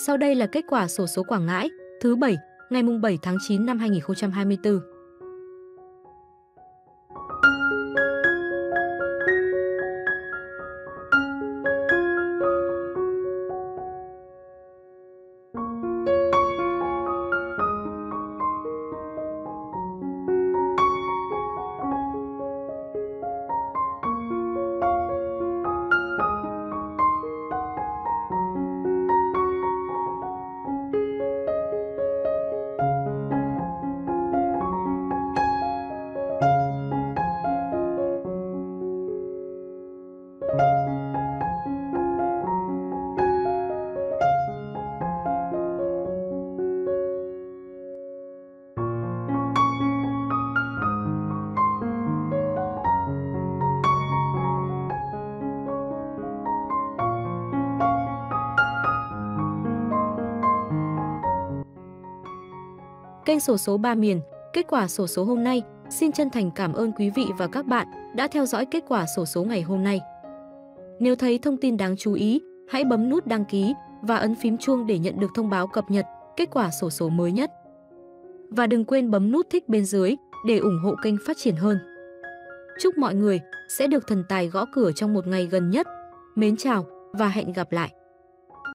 Sau đây là kết quả xổ số Quảng Ngãi thứ 7 ngày 7 tháng 9 năm 2024. Kênh xổ số 3 miền, kết quả xổ số hôm nay. Xin chân thành cảm ơn quý vị và các bạn đã theo dõi kết quả xổ số ngày hôm nay. Nếu thấy thông tin đáng chú ý, hãy bấm nút đăng ký và ấn phím chuông để nhận được thông báo cập nhật kết quả xổ số mới nhất. Và đừng quên bấm nút thích bên dưới để ủng hộ kênh phát triển hơn. Chúc mọi người sẽ được thần tài gõ cửa trong một ngày gần nhất. Mến chào và hẹn gặp lại!